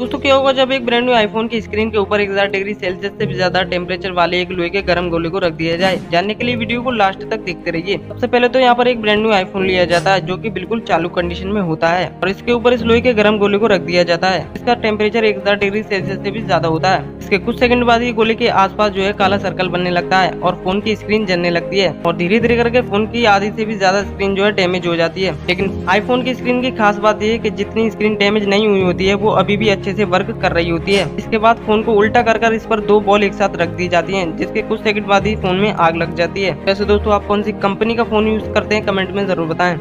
दोस्तों क्या होगा जब एक ब्रांड न्यू आईफोन की स्क्रीन के ऊपर 1000 डिग्री सेल्सियस से भी ज्यादा टेम्परेचर वाले एक लोहे के गर्म गोले को रख दिया जाए। जानने के लिए वीडियो को लास्ट तक देखते रहिए। सबसे पहले तो यहाँ पर एक ब्रांड न्यू आईफोन लिया जाता है जो कि बिल्कुल चालू कंडीशन में होता है और इसके ऊपर इस लोहे के गर्म गोले को रख दिया जाता है। इसका टेम्परेचर 1000 डिग्री सेल्सियस से भी ज्यादा होता है। इसके कुछ सेकंड बाद ये गोले के आसपास जो है काला सर्कल बनने लगता है और फोन की स्क्रीन जलने लगती है और धीरे धीरे करके फोन की आधी से भी ज्यादा स्क्रीन जो है डैमेज हो जाती है। लेकिन आईफोन की स्क्रीन की खास बात यह है कि जितनी स्क्रीन डैमेज नहीं हुई होती है वो अभी भी अच्छे से वर्क कर रही होती है। इसके बाद फोन को उल्टा कर इस पर 2 बॉल एक साथ रख दी जाती हैं, जिसके कुछ सेकंड बाद ही फोन में आग लग जाती है। वैसे दोस्तों आप कौन सी कंपनी का फोन यूज करते हैं कमेंट में जरूर बताएं।